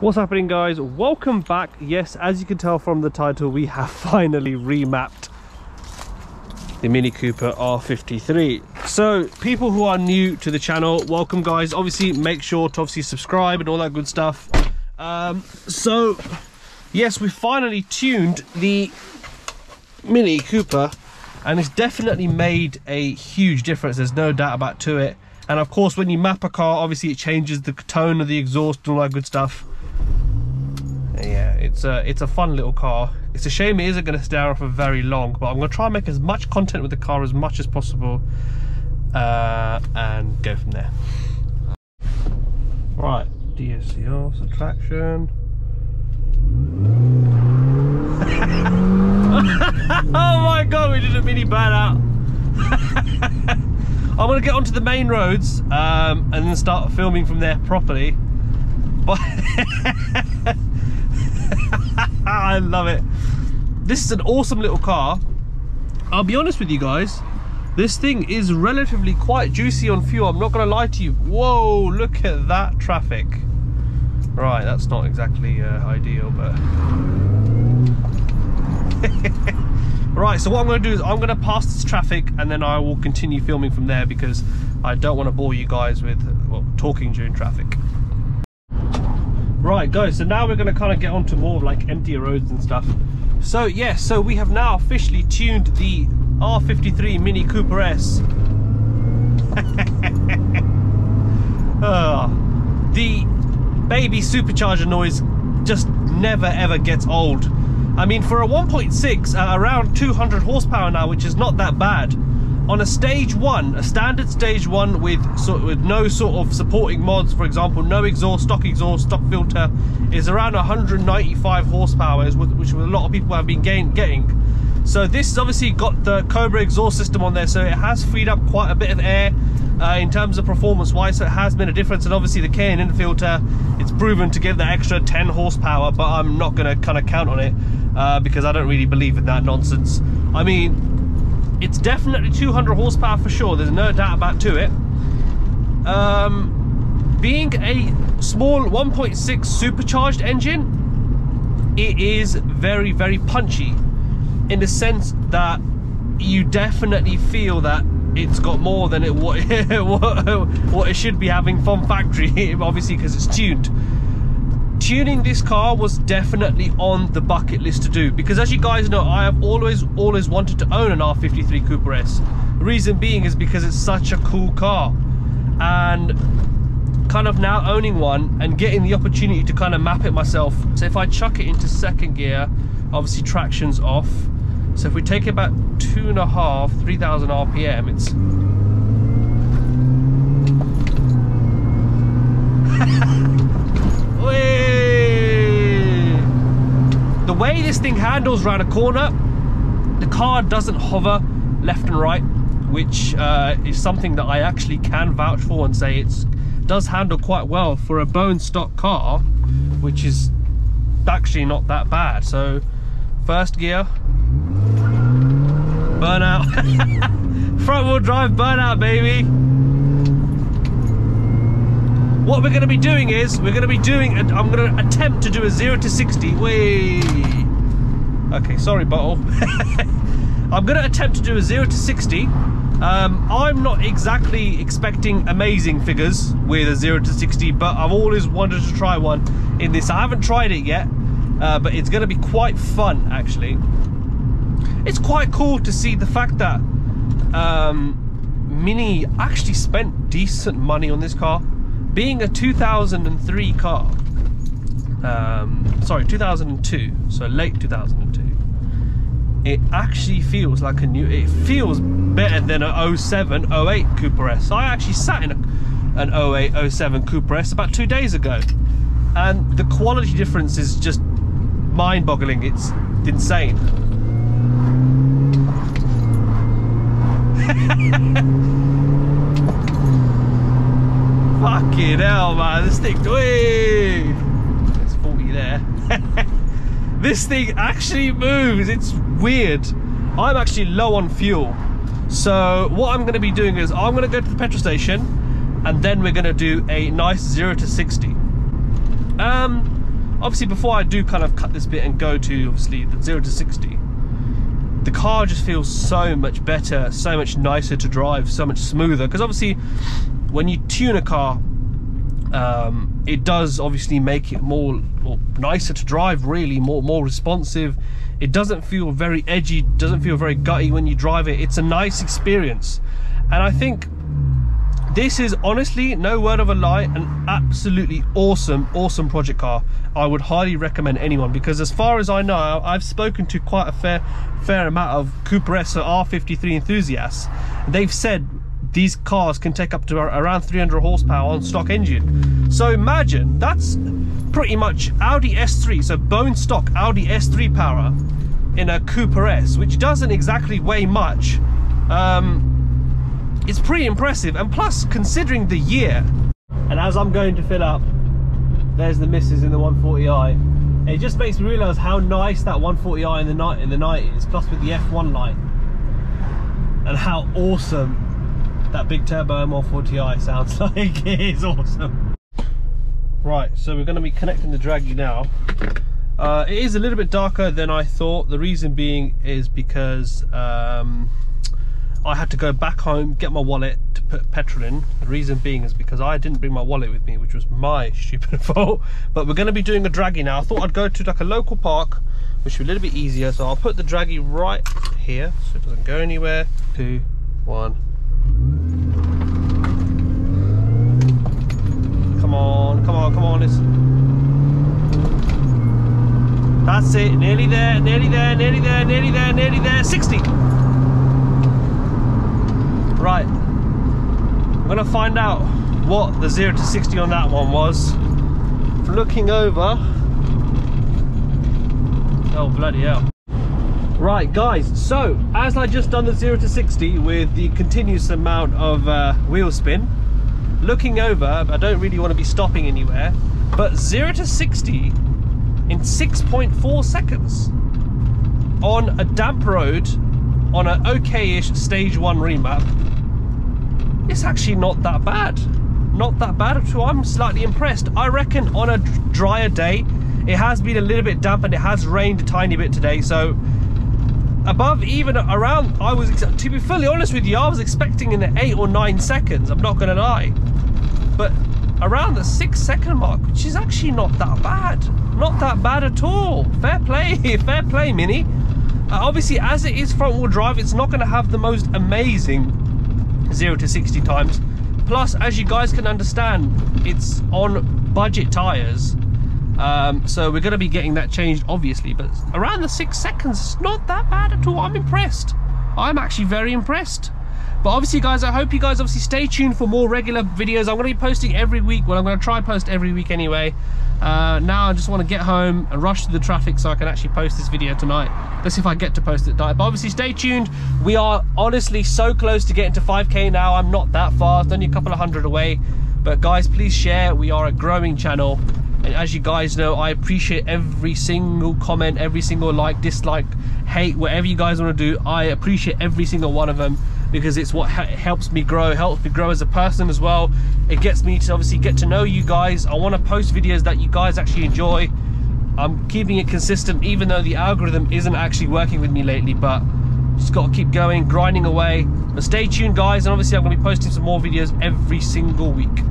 What's happening, guys? Welcome back. Yes, as you can tell from the title, we have finally remapped the Mini Cooper R53. So people who are new to the channel, welcome guys. Obviously make sure to subscribe and all that good stuff. So yes, we finally tuned the Mini Cooper and it's definitely made a huge difference. There's no doubt about it. And of course, when you map a car, obviously it changes the tone of the exhaust and all that good stuff. Yeah, it's a fun little car. It's a shame it isn't going to stay around for very long, but I'm going to try and make as much content with the car as much as possible and go from there. Right, DSC subtraction. Oh my god, we did a mini bad out. I'm going to get onto the main roads and then start filming from there properly. But I love it. This is an awesome little car. I'll be honest with you guys, this thing is relatively quite juicy on fuel. I'm not going to lie to you. Whoa, look at that traffic. Right, that's not exactly ideal, but... Right, so what I'm going to do is I'm going to pass this traffic and then I will continue filming from there because I don't want to bore you guys with, well, talking during traffic. Right guys, so now we're going to kind of get onto more of like emptier roads and stuff. So yeah, so we have now officially tuned the R53 Mini Cooper S. The baby supercharger noise just never ever gets old. I mean, for a 1.6 at around 200 horsepower now, which is not that bad, on a stage one, a standard stage one with no sort of supporting mods, for example, no exhaust, stock filter, is around 195 horsepower, which a lot of people have been getting. So this has obviously got the Cobra exhaust system on there, so it has freed up quite a bit of air in terms of performance-wise, so it has been a difference. And obviously the K&N filter, it's proven to give that extra 10 horsepower, but I'm not gonna kind of count on it because I don't really believe in that nonsense. I mean, it's definitely 200 horsepower for sure, there's no doubt about it. Being a small 1.6 supercharged engine, it is very, very punchy in the sense that you definitely feel that it's got more than what it should be having from factory, obviously because it's tuned. Tuning this car was definitely on the bucket list to do because, as you guys know, I have always wanted to own an R53 Cooper S. The reason being is because it's such a cool car, and kind of now owning one and getting the opportunity to kind of map it myself. So if I chuck it into second gear, obviously traction's off. So if we take it about 3,000 RPM, it's... The way this thing handles around a corner, the car doesn't hover left and right, which is something that I actually can vouch for and say it does handle quite well for a bone stock car, which is actually not that bad. So first gear, burnout. Front wheel drive burnout, baby. What we're going to be doing is I'm going to attempt to do a 0 to 60. Wait, okay, sorry bottle. I'm going to attempt to do a 0 to 60. I'm not exactly expecting amazing figures with a 0 to 60, but I've always wanted to try one in this. I haven't tried it yet, but it's going to be quite fun. Actually, it's quite cool to see the fact that Mini actually spent decent money on this car. Being a 2003 car, 2002, so late 2002, it actually feels like a new, it feels better than a 07, 08 Cooper S. So I actually sat in an 08, 07 Cooper S about 2 days ago, and the quality difference is just mind-boggling, it's insane. Fucking hell, man, this thing, whee! There's 40 there. This thing actually moves, it's weird. I'm actually low on fuel. So what I'm gonna be doing is I'm gonna go to the petrol station and then we're gonna do a nice 0 to 60. Obviously, before I do kind of cut this bit and go to obviously the 0 to 60, the car just feels so much better, so much nicer to drive, so much smoother. Because obviously, when you tune a car, it does obviously make it more nicer to drive. Really, more responsive. It doesn't feel very edgy, doesn't feel very gutty when you drive it. It's a nice experience, and I think this is honestly, no word of a lie, an absolutely awesome project car. I would highly recommend anyone, because as far as I know, I've spoken to quite a fair amount of Cooper S or R53 enthusiasts. They've said these cars can take up to around 300 horsepower on stock engine. So imagine, that's pretty much Audi S3, so bone stock Audi S3 power in a Cooper S, which doesn't exactly weigh much. It's pretty impressive, and plus, considering the year. And as I'm going to fill up, there's the missus in the 140i. It just makes me realise how nice that 140i in the night is, plus with the F1 light, and how awesome that big turbo M140i sounds like. It is awesome. Right, so we're going to be connecting the draggy now. It is a little bit darker than I thought. The reason being is because I had to go back home, get my wallet to put petrol in. The reason being is because I didn't bring my wallet with me, which was my stupid fault. But we're going to be doing a draggy now. I thought I'd go to like a local park, which would be a little bit easier. So I'll put the draggy right here so it doesn't go anywhere. 2, 1. Come on, come on, come on. That's it. Nearly there, nearly there, nearly there, nearly there, nearly there. 60. Right, I'm gonna find out what the 0 to 60 on that one was. Looking over, oh bloody hell. Right guys, so as I just done the 0 to 60 with the continuous amount of wheel spin, looking over, I don't really want to be stopping anywhere, but 0 to 60 in 6.4 seconds on a damp road on an okay-ish stage 1 remap. It's actually not that bad. Not that bad at all. I'm slightly impressed. I reckon on a drier day, it has been a little bit damp and it has rained a tiny bit today, so above, even around, I was, to be fully honest with you, I was expecting in the 8 or 9 seconds, I'm not gonna lie. But around the 6-second mark, which is actually not that bad. Not that bad at all. Fair play, Mini. Obviously, as it is front wheel drive, it's not going to have the most amazing 0 to 60 times. Plus, as you guys can understand, it's on budget tyres. So we're going to be getting that changed, obviously. But around the 6 seconds, it's not that bad at all. I'm impressed. I'm actually very impressed. But obviously, guys, I hope you guys obviously stay tuned for more regular videos. I'm going to be posting every week. Well, I'm going to try and post every week anyway. Now I just want to get home and rush through the traffic so I can actually post this video tonight. Let's see if I get to post it tonight. But obviously stay tuned. We are honestly so close to getting to 5k now. I'm not that far, it's only a couple of hundred away. But guys, please share. We are a growing channel, and as you guys know, I appreciate every single comment, every single like, dislike, hate, whatever you guys want to do. I appreciate every single one of them, because it's what helps me grow, helps me grow as a person as well. It gets me to obviously get to know you guys. I want to post videos that you guys actually enjoy. I'm keeping it consistent, even though the algorithm isn't actually working with me lately, but just got to keep going, grinding away. But stay tuned guys, and obviously I'm going to be posting some more videos every single week.